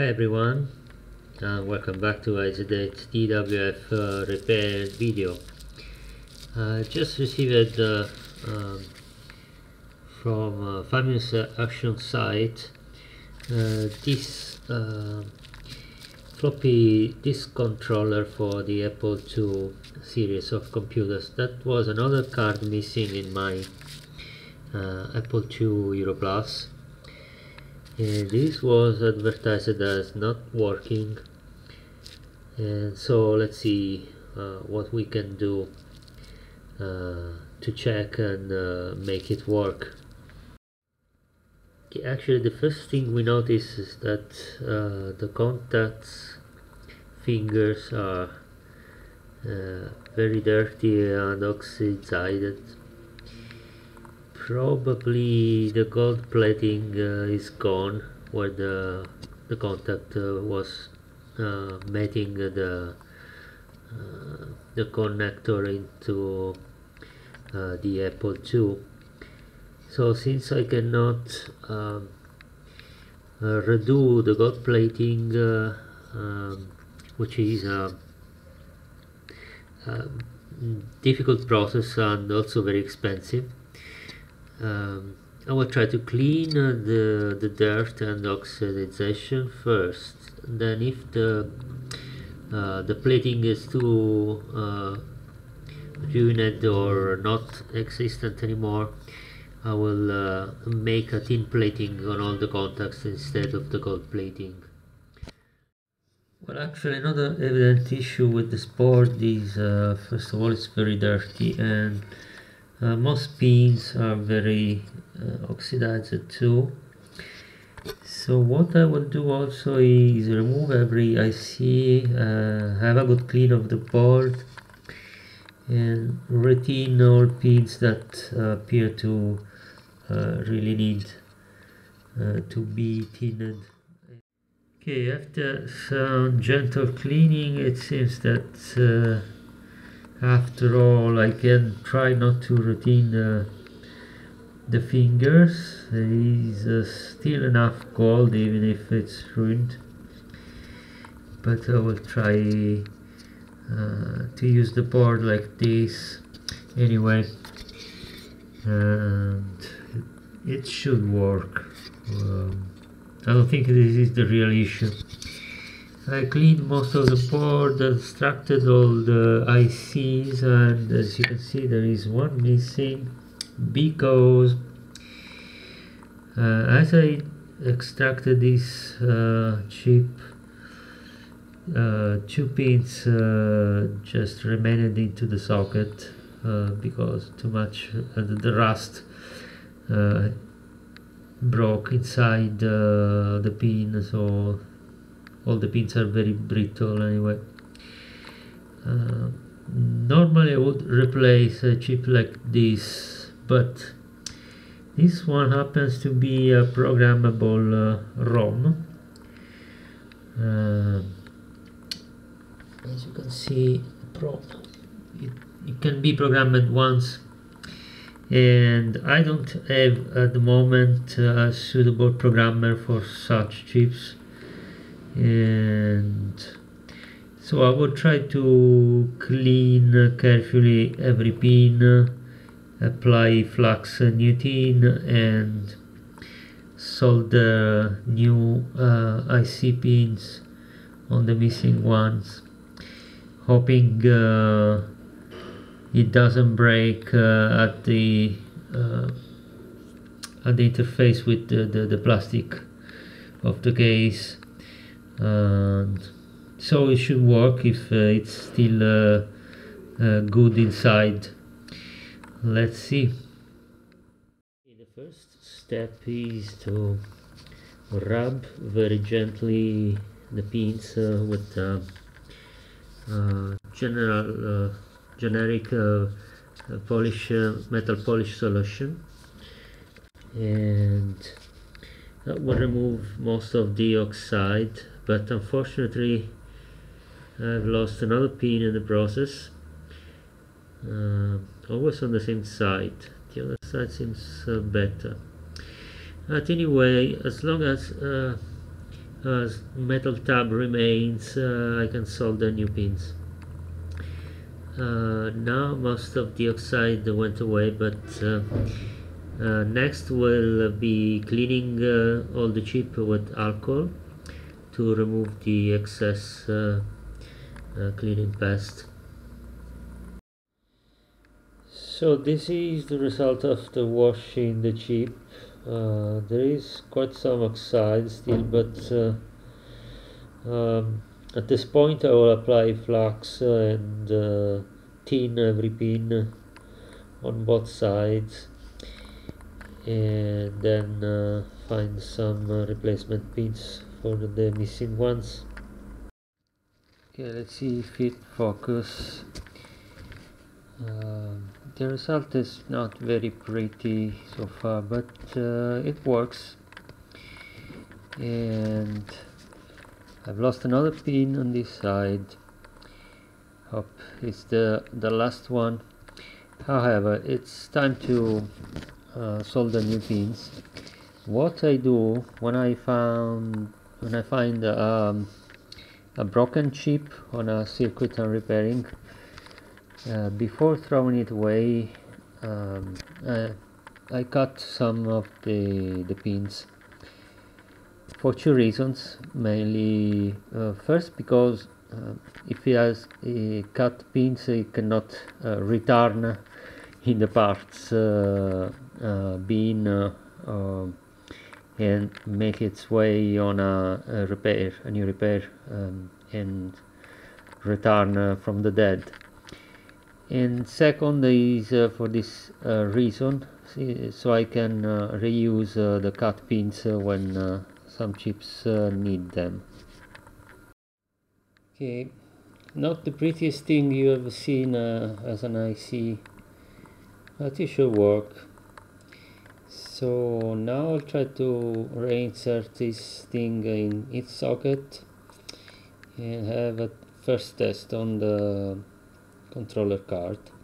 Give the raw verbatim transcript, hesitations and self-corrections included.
Hey everyone, and welcome back to iZed's D W F uh, repair video. I uh, just received uh, um, from uh, Famous Action site uh, this uh, floppy disk controller for the Apple two series of computers. That was another card missing in my uh, Apple two Europlus. And this was advertised as not working, and so let's see uh, what we can do uh, to check and uh, make it work. Okay, actually the first thing we notice is that uh, the contacts fingers are uh, very dirty and oxidized. Probably the gold plating uh, is gone where the, the contact uh, was uh, mating the, uh, the connector into uh, the Apple two. So since I cannot um, uh, redo the gold plating, uh, um, which is a, a difficult process and also very expensive, Um, I will try to clean uh, the, the dirt and oxidation first. Then if the uh, the plating is too uh, ruined or not existent anymore, I will uh, make a thin plating on all the contacts instead of the gold plating. Well, actually another evident issue with this board is uh, first of all it's very dirty, and Uh, most pins are very uh, oxidized too. So what I will do also is remove every I C, uh, have a good clean of the board, and retain all pins that uh, appear to uh, really need uh, to be tinned. Okay, after some gentle cleaning, it seems that uh, after all, I can try not to retain uh, the fingers. There is uh, still enough gold even if it's ruined, but I will try uh, to use the board like this anyway, and it should work. um, I don't think this is the real issue. I cleaned most of the board, extracted all the I Cs, and as you can see there is one missing because uh, as I extracted this uh, chip, uh, two pins uh, just remained into the socket uh, because too much uh, the rust uh, broke inside uh, the pin, so all the pins are very brittle anyway. Uh, normally I would replace a chip like this, but this one happens to be a programmable uh, ROM. Uh, as you can see, it, it can be programmed once, and I don't have at the moment a suitable programmer for such chips. And so I will try to clean carefully every pin, apply flux Newton, and solder new uh, I C pins on the missing ones, hoping uh, it doesn't break uh, at the uh, at the interface with the, the, the plastic of the case. And so it should work if uh, it's still uh, uh, good inside. Let's see. The first step is to rub very gently the pins uh, with uh, uh, general, uh, generic uh, polish, uh, metal polish solution, and that will remove most of the oxide. But unfortunately I've lost another pin in the process, uh, always on the same side. The other side seems uh, better, but anyway, as long as uh, uh, metal tab remains. uh, I can solder new pins. Uh, now most of the oxide went away, but uh, uh, next we'll be cleaning uh, all the chip with alcohol to remove the excess uh, uh, cleaning past. So this is the result of the washing the chip. Uh, there is quite some oxide still, but uh, um, at this point I will apply flux and uh, tin every pin on both sides, and then uh, find some uh, replacement pins for the missing ones. Okay, let's see if it focuses. Uh, the result is not very pretty so far, but uh, it works. And I've lost another pin on this side. Hope it's the the last one. However, it's time to uh, solder new pins. What I do when I found when I find um, a broken chip on a circuit I'm repairing, Uh, before throwing it away, um, uh, I cut some of the, the pins for two reasons mainly. Uh, first, because uh, if it has uh, cut pins, it cannot uh, return in the parts uh, uh, bin uh, uh, and make its way on a, a repair, a new repair, um, and return uh, from the dead. And second is uh, for this uh, reason, so I can uh, reuse uh, the cut pins uh, when uh, some chips uh, need them. Okay, not the prettiest thing you have seen uh, as an I C, but it should work. So now I'll try to reinsert this thing in its socket and have a first test on the controller card.